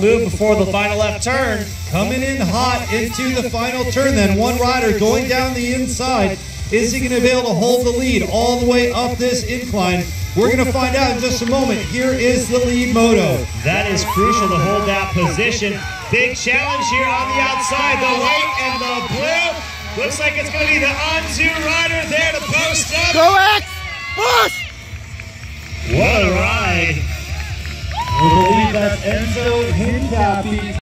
Move before the final left turn. Coming in hot into the final turn, then one rider going down the inside. Is he going to be able to hold the lead all the way up this incline? We're going to find out in just a moment. Here is the lead moto. That is crucial to hold that position. Big challenge here on the outside. The white and the blue. Looks like it's going to be the Enzo rider there to post up. Go X! Push! What a ride. We believe that's Enzo Hindapi.